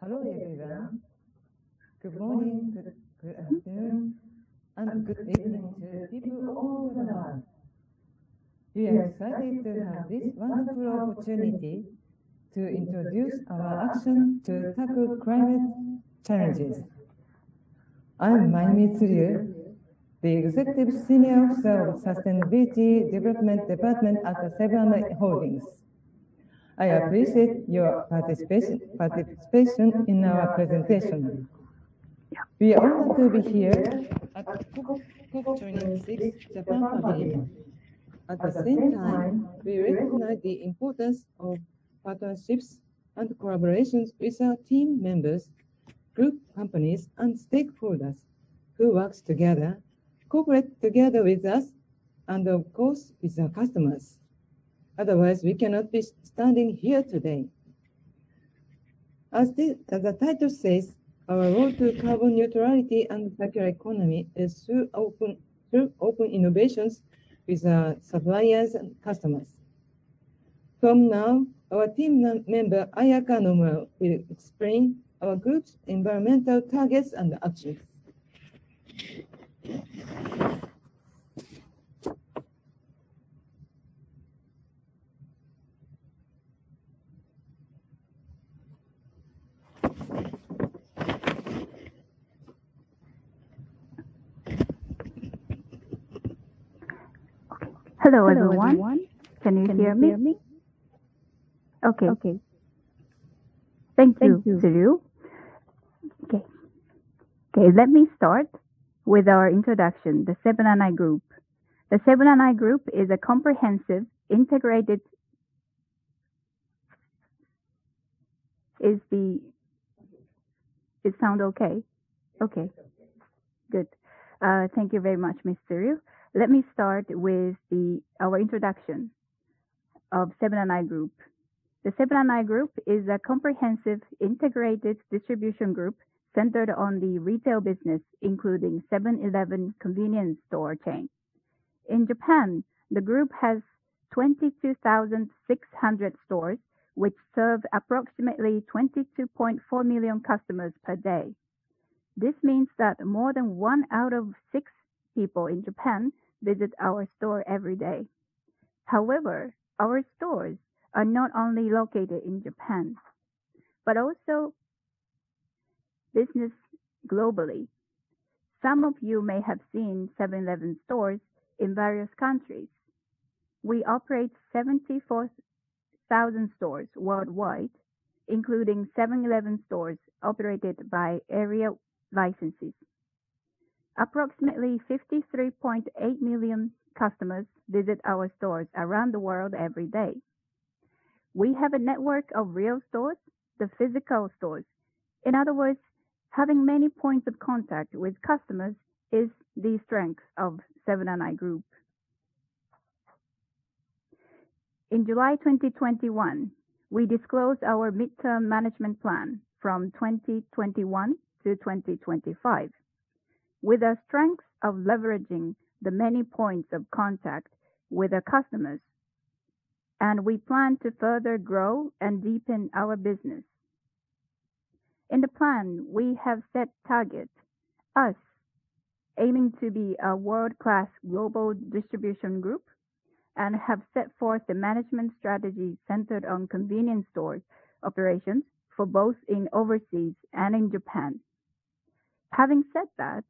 Hello everyone. Good morning, good afternoon, and good evening to people all over the world. We are excited to have this wonderful opportunity to introduce our action to tackle climate challenges. I'm Mayumi Tsuji, the Executive Senior Officer of Sustainability Development Department at the 7-Eleven Holdings. I appreciate your participation in our presentation. We are honored to be here at COP26 Japan Pavilion. At the same time, we recognize the importance of partnerships and collaborations with our team members, group companies, and stakeholders who work together, cooperate together with us, and of course with our customers. Otherwise, we cannot be standing here today. As the title says, our road to carbon neutrality and circular economy is through open innovations with our suppliers and customers. From now, our team member Ayaka Nomura will explain our group's environmental targets and actions. Hello everyone. Can you hear me? Okay. Thank you, Tsuju. Okay, let me start with our introduction, the 7-Eleven Group. The 7-Eleven Group is a comprehensive, integrated It sound okay? Okay, good. Thank you very much, Ms. Tsuju. Let me start with our introduction of 7-Eleven Group. The 7-Eleven Group is a comprehensive, integrated distribution group centered on the retail business, including 7-Eleven convenience store chain. In Japan, the group has 22,600 stores, which serve approximately 22.4 million customers per day. This means that more than 1 out of 6 people in Japan visit our store every day. However, our stores are not only located in Japan, but also business globally. Some of you may have seen 7-Eleven stores in various countries. We operate 74,000 stores worldwide, including 7-Eleven stores operated by area licenses. Approximately 53.8 million customers visit our stores around the world every day. We have a network of real stores, the physical stores. In other words, having many points of contact with customers is the strength of 7-Eleven Group. In July 2021, we disclosed our midterm management plan from 2021 to 2025. With our strength of leveraging the many points of contact with our customers, and we plan to further grow and deepen our business. In the plan, we have set targets, us aiming to be a world-class global distribution group, and have set forth the management strategy centered on convenience stores operations for both in overseas and in Japan. Having said that,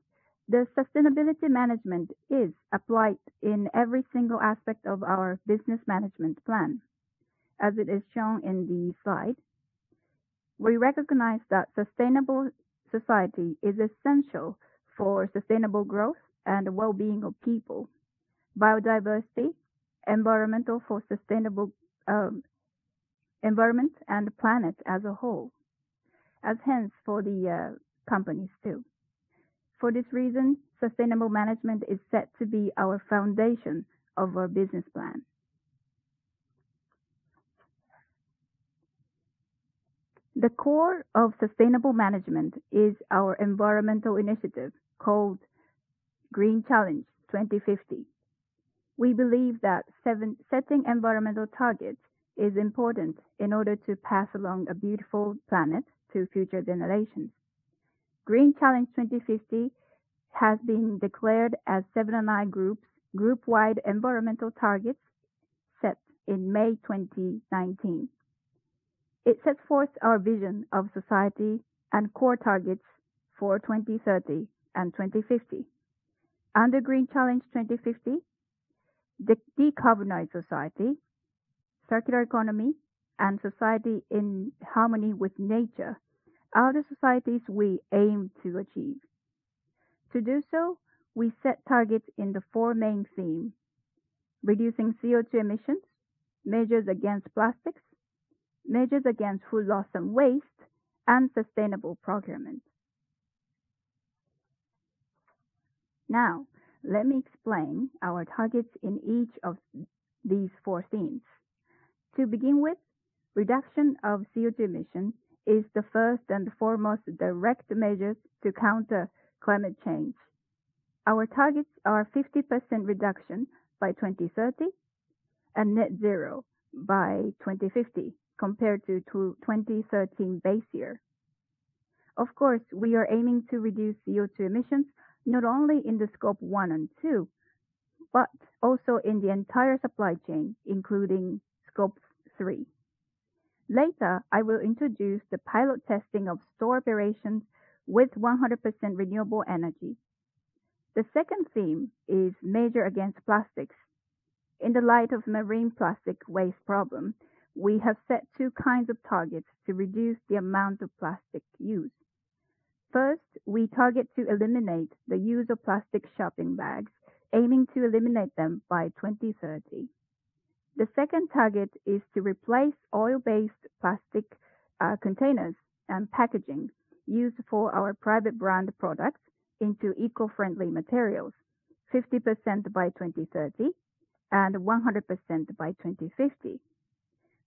the sustainability management is applied in every single aspect of our business management plan. As it is shown in the slide, we recognize that sustainable society is essential for sustainable growth and well-being of people. Biodiversity, environmental for sustainable environment and planet as a whole, as hence for the companies too. For this reason, sustainable management is set to be our foundation of our business plan. The core of sustainable management is our environmental initiative called GREEN Challenge 2050. We believe that setting environmental targets is important in order to pass along a beautiful planet to future generations. Green Challenge 2050 has been declared as 7&i Group's group-wide environmental targets set in May 2019. It sets forth our vision of society and core targets for 2030 and 2050. Under Green Challenge 2050, decarbonize society, circular economy, and society in harmony with nature are the societies we aim to achieve. To do so, we set targets in the four main themes: reducing CO2 emissions, measures against plastics, measures against food loss and waste, and sustainable procurement. Now, let me explain our targets in each of these four themes. To begin with, reduction of CO2 emissions is the first and foremost direct measures to counter climate change. Our targets are 50% reduction by 2030 and net zero by 2050 compared to 2013 base year. Of course, we are aiming to reduce CO2 emissions not only in the scope 1 and 2, but also in the entire supply chain, including scope 3. Later, I will introduce the pilot testing of store operations with 100% renewable energy. The second theme is measure against plastics. In the light of marine plastic waste problem, we have set two kinds of targets to reduce the amount of plastic used. First, we target to eliminate the use of plastic shopping bags, aiming to eliminate them by 2030. The second target is to replace oil-based plastic containers and packaging used for our private brand products into eco-friendly materials, 50% by 2030 and 100% by 2050.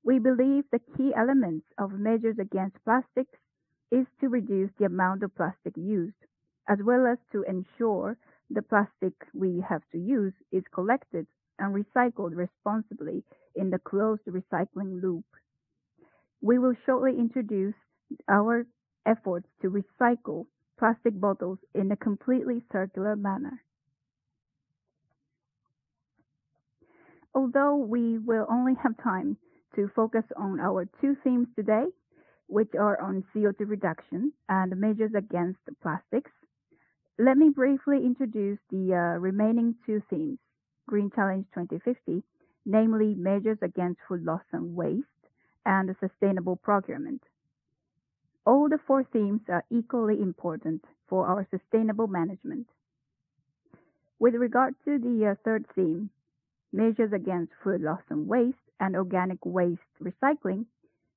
We believe the key elements of measures against plastics is to reduce the amount of plastic used, as well as to ensure the plastic we have to use is collected and recycled responsibly in the closed recycling loop. We will shortly introduce our efforts to recycle plastic bottles in a completely circular manner. Although we will only have time to focus on our two themes today, which are on CO2 reduction and measures against plastics, let me briefly introduce the remaining two themes, Green Challenge 2050, namely measures against food loss and waste and sustainable procurement. All the four themes are equally important for our sustainable management. With regard to the third theme, measures against food loss and waste and organic waste recycling,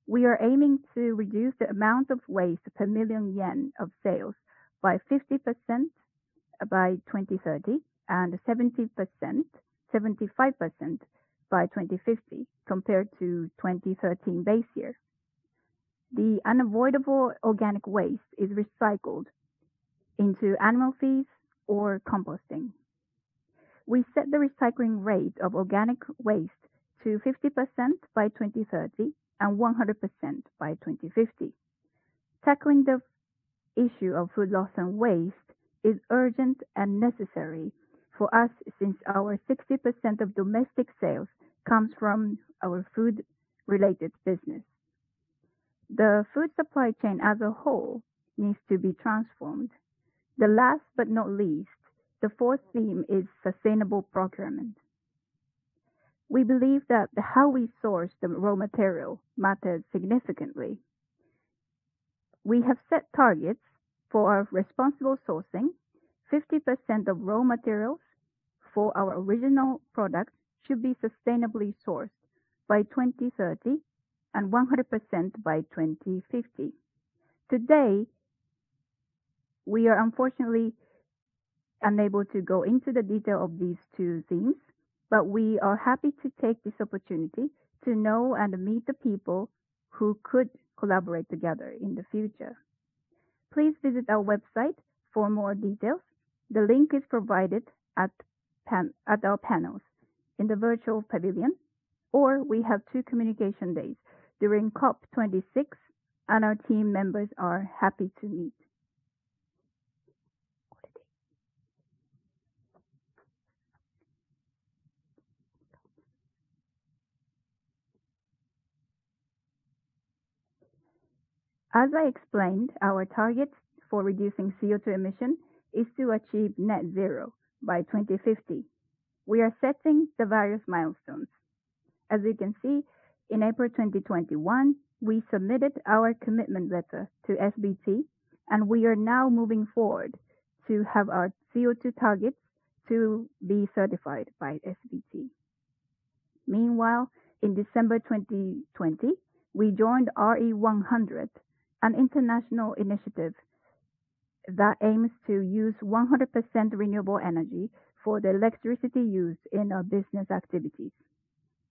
we are aiming to reduce the amount of waste per million yen of sales by 50% by 2030 and 75% by 2050 compared to 2013 base year. The unavoidable organic waste is recycled into animal feeds or composting. We set the recycling rate of organic waste to 50% by 2030 and 100% by 2050. Tackling the issue of food loss and waste is urgent and necessary for us since our 60% of domestic sales comes from our food-related business. The food supply chain as a whole needs to be transformed. The last but not least, the fourth theme is sustainable procurement. We believe that how we source the raw material matters significantly. We have set targets for our responsible sourcing. 50% of raw materials for our original products should be sustainably sourced by 2030 and 100% by 2050. Today, we are unfortunately unable to go into the detail of these two themes, but we are happy to take this opportunity to know and meet the people who could collaborate together in the future. Please visit our website for more details. The link is provided at our panels in the virtual pavilion or we have two communication days during COP26, and our team members are happy to meet. As I explained, our target for reducing CO2 emission is to achieve net zero by 2050. We are setting the various milestones. As you can see, in April 2021, we submitted our commitment letter to SBT, and we are now moving forward to have our CO2 targets to be certified by SBT. Meanwhile, in December 2020, we joined RE100, an international initiative that aims to use 100% renewable energy for the electricity used in our business activities.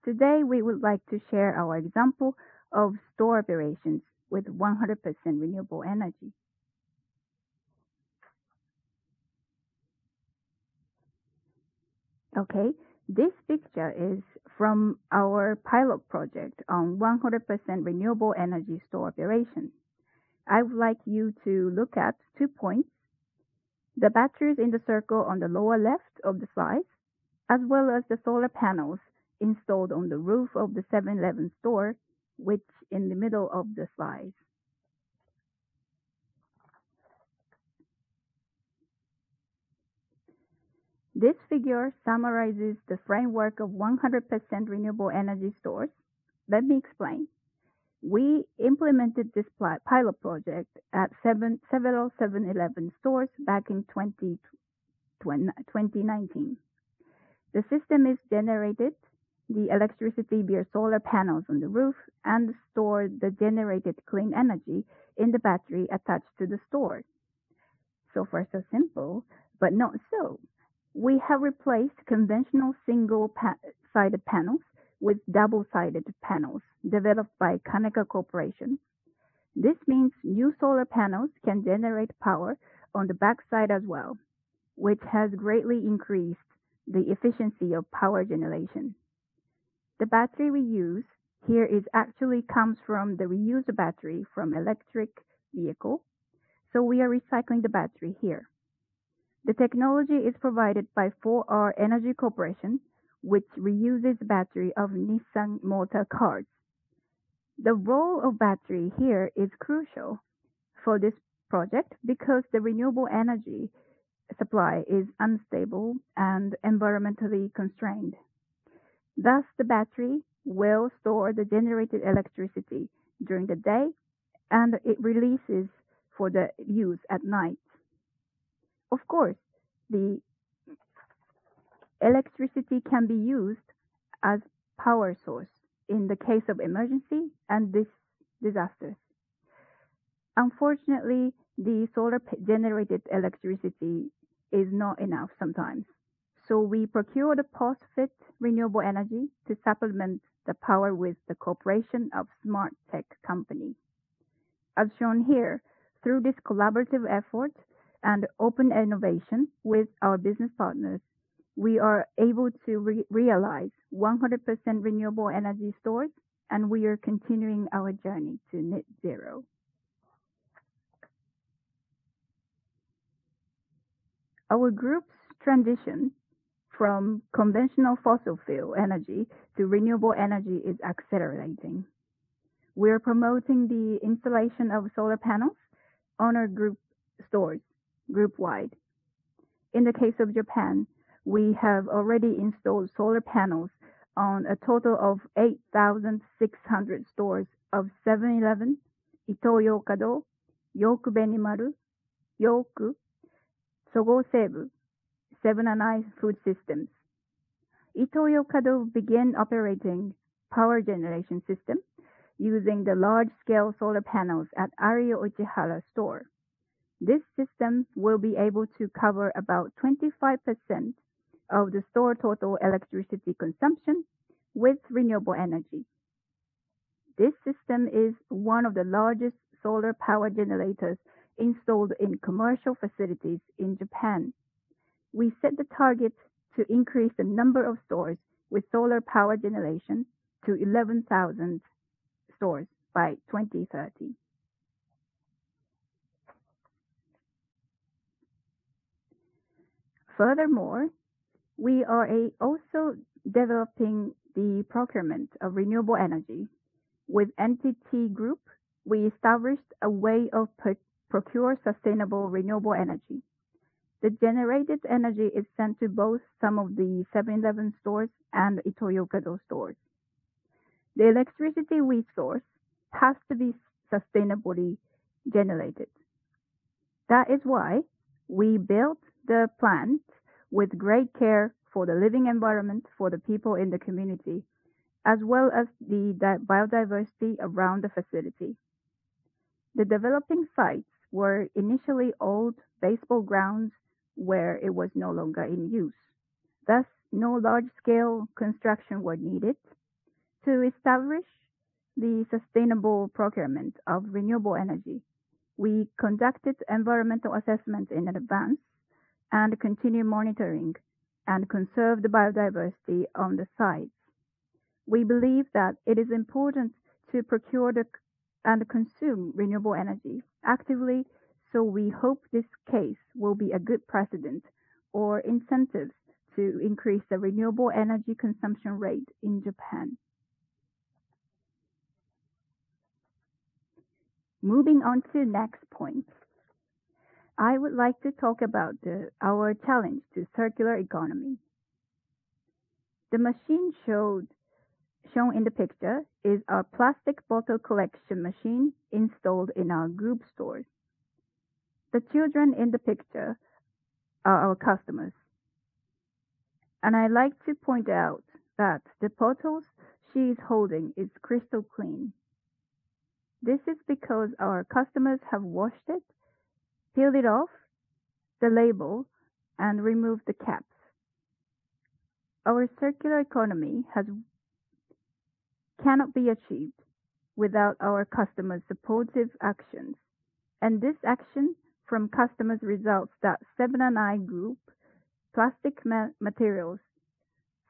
Today, we would like to share our example of store operations with 100% renewable energy. Okay, this picture is from our pilot project on 100% renewable energy store operations. I would like you to look at 2 points, the batteries in the circle on the lower left of the slide, as well as the solar panels installed on the roof of the 7-Eleven store, which in the middle of the slide. This figure summarizes the framework of 100% renewable energy stores. Let me explain. We implemented this pilot project at several 7-Eleven stores back in 2019. The system is generated, the electricity via solar panels on the roof, and stored the generated clean energy in the battery attached to the store. So far so simple, but not so. We have replaced conventional single-sided panels with double-sided panels developed by Kaneka Corporation. This means new solar panels can generate power on the backside as well, which has greatly increased the efficiency of power generation. The battery we use here is actually comes from the reused battery from electric vehicle, so we are recycling the battery here. The technology is provided by 4R Energy Corporation, which reuses battery of Nissan motor cars. The role of battery here is crucial for this project because the renewable energy supply is unstable and environmentally constrained. Thus, the battery will store the generated electricity during the day and it releases for the use at night. Of course, the electricity can be used as power source in the case of emergency and disasters. Unfortunately, the solar generated electricity is not enough sometimes. So we procure the post-FIT renewable energy to supplement the power with the cooperation of smart tech company. As shown here, through this collaborative effort and open innovation with our business partners, we are able to realize 100% renewable energy stores, and we are continuing our journey to net zero. Our group's transition from conventional fossil fuel energy to renewable energy is accelerating. We are promoting the installation of solar panels on our group stores, group-wide. In the case of Japan, we have already installed solar panels on a total of 8,600 stores of 7-Eleven, Ito-Yokado, Yoku-Benimaru, Yoku, Sogo-Seibu, Seven and I Food Systems. Ito-Yokado began operating power generation system using the large-scale solar panels at Ario-Uchihara store. This system will be able to cover about 25% of the store total electricity consumption with renewable energy. This system is one of the largest solar power generators installed in commercial facilities in Japan. We set the target to increase the number of stores with solar power generation to 11,000 stores by 2030. Furthermore, we are also developing the procurement of renewable energy. With NTT Group, we established a way of procure sustainable renewable energy. The generated energy is sent to both some of the 7-Eleven stores and Ito-Yokado stores. The electricity we source has to be sustainably generated. That is why we built the plant with great care for the living environment for the people in the community, as well as the biodiversity around the facility. The developing sites were initially old baseball grounds where it was no longer in use. Thus, no large-scale construction was needed. To establish the sustainable procurement of renewable energy, we conducted environmental assessments in advance and continue monitoring and conserve the biodiversity on the sites. We believe that it is important to procure and consume renewable energy actively, so we hope this case will be a good precedent or incentives to increase the renewable energy consumption rate in Japan. Moving on to next point, I would like to talk about our challenge to circular economy. The machine shown in the picture is our plastic bottle collection machine installed in our group stores. The children in the picture are our customers. And I'd like to point out that the bottles she is holding is crystal clean. This is because our customers have washed it, peeled it off the label, and removed the caps. Our circular economy cannot be achieved without our customers' supportive actions. And this action from customers results that 7&I Group plastic materials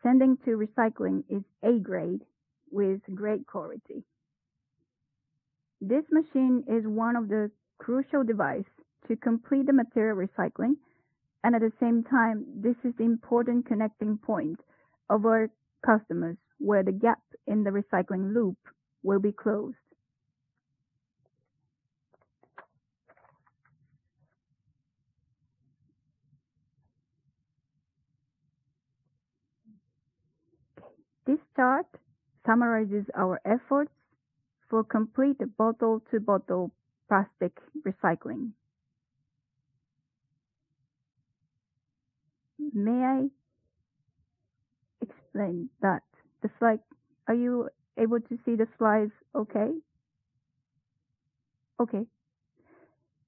sending to recycling is A grade with great quality. This machine is one of the crucial devices to complete the material recycling, and at the same time, this is the important connecting point of our customers where the gap in the recycling loop will be closed. This chart summarizes our efforts for complete bottle-to-bottle plastic recycling. May I explain that the slide? Are you able to see the slides okay? Okay.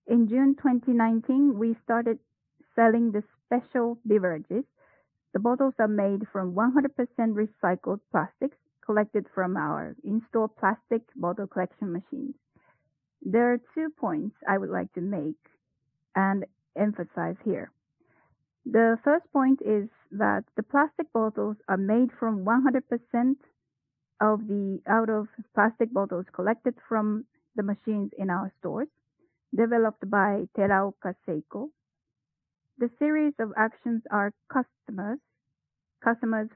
In June 2019, we started selling the special beverages. The bottles are made from 100% recycled plastics collected from our in-store plastic bottle collection machines. There are 2 points I would like to make and emphasize here. The first point is that the plastic bottles are made from 100% out of plastic bottles collected from the machines in our stores, developed by Teraoka Seiko. The series of actions are customers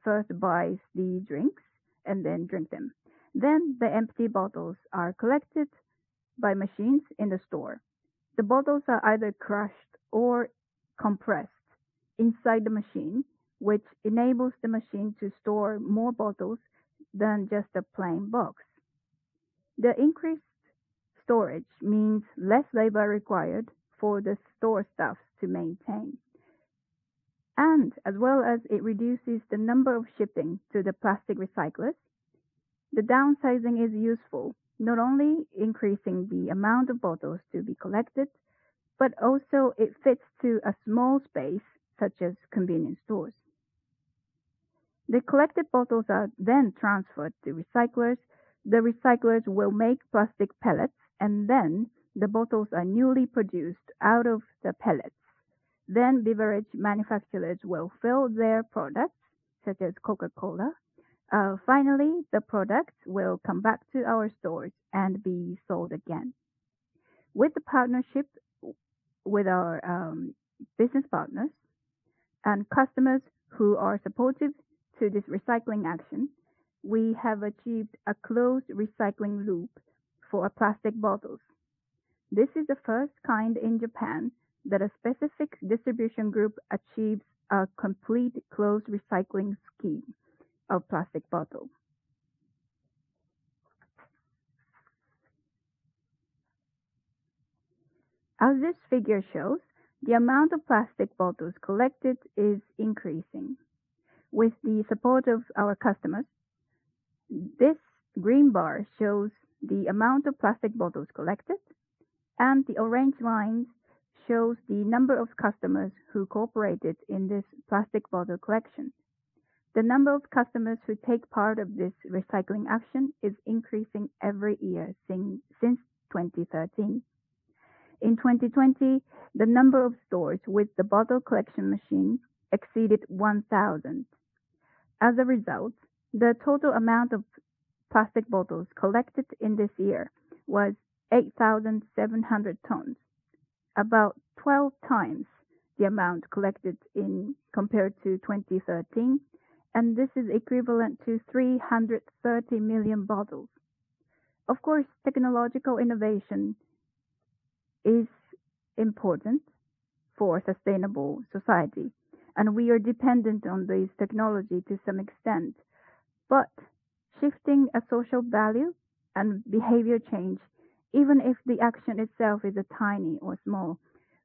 first buy the drinks and then drink them. Then the empty bottles are collected by machines in the store. The bottles are either crushed or compressed inside the machine, which enables the machine to store more bottles than just a plain box. The increased storage means less labor required for the store staff to maintain, and as well as it reduces the number of shipping to the plastic recyclers. The downsizing is useful, not only increasing the amount of bottles to be collected, but also it fits to a small space such as convenience stores. The collected bottles are then transferred to recyclers. The recyclers will make plastic pellets, and then the bottles are newly produced out of the pellets. Then beverage manufacturers will fill their products, such as Coca-Cola, Finally, the products will come back to our stores and be sold again. With the partnership with our business partners and customers who are supportive to this recycling action, we have achieved a closed recycling loop for plastic bottles. This is the first kind in Japan that a specific distribution group achieves a complete closed recycling scheme of plastic bottles. As this figure shows, the amount of plastic bottles collected is increasing. With the support of our customers, this green bar shows the amount of plastic bottles collected, and the orange line shows the number of customers who cooperated in this plastic bottle collection. The number of customers who take part of this recycling action is increasing every year since 2013. In 2020, the number of stores with the bottle collection machine exceeded 1,000. As a result, the total amount of plastic bottles collected in this year was 8,700 tons, about 12 times the amount collected in compared to 2013, and this is equivalent to 330 million bottles. Of course, technological innovation is important for sustainable society, and we are dependent on this technology to some extent. But shifting a social value and behavior change, even if the action itself is a tiny or small,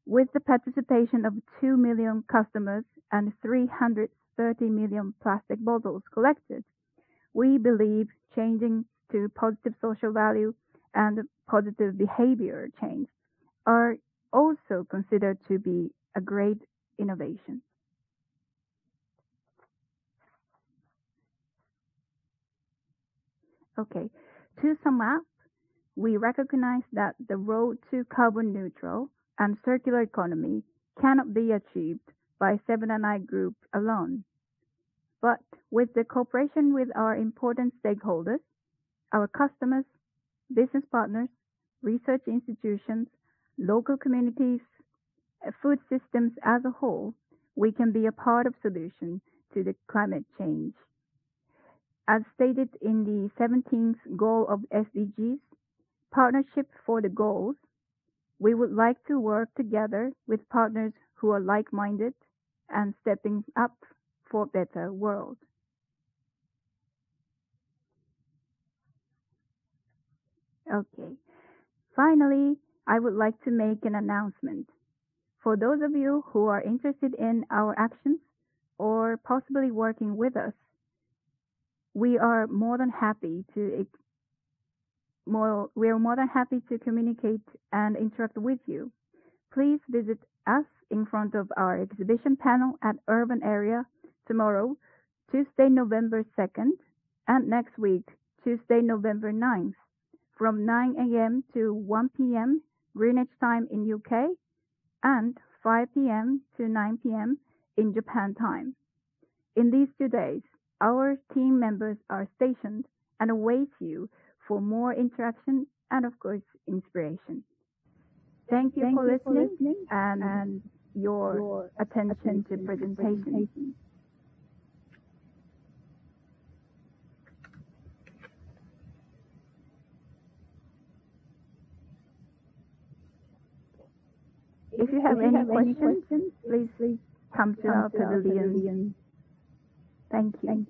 with the participation of 2 million customers and 330 million plastic bottles collected, we believe changing to positive social value and positive behavior change are also considered to be a great innovation. Okay, to sum up, we recognize that the road to carbon neutral and circular economy cannot be achieved by 7&i Group alone. But with the cooperation with our important stakeholders, our customers, business partners, research institutions, local communities, food systems as a whole, we can be a part of the solution to the climate change. As stated in the 17th goal of SDGs, Partnership for the Goals, we would like to work together with partners who are like-minded and stepping up for a better world. Okay, finally, I would like to make an announcement. For those of you who are interested in our actions or possibly working with us, we are more than happy to communicate and interact with you. Please visit us in front of our exhibition panel at Urban Area tomorrow, Tuesday, November 2nd, and next week, Tuesday, November 9th, from 9 a.m. to 1 p.m. Greenwich time in UK, and 5 p.m. to 9 p.m. in Japan time. In these 2 days, our team members are stationed and await you for more interaction and, of course, inspiration. Thank you for listening and your attention to presentation. If you have any questions, please come to our pavilion. Thank you.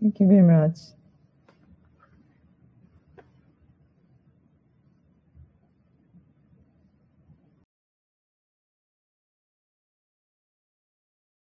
Thank you very much.